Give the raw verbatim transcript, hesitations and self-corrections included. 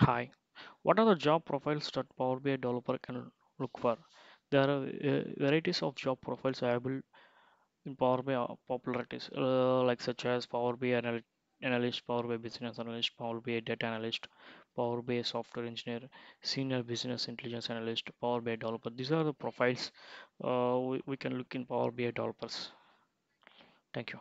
Hi, what are the job profiles that Power B I developer can look for? There are uh, varieties of job profiles available in Power B I popularities, uh, like such as Power B I anal- analyst, Power B I business analyst, Power B I data analyst, Power B I software engineer, senior business intelligence analyst, Power B I developer. These are the profiles uh, we, we can look in Power B I developers. Thank you.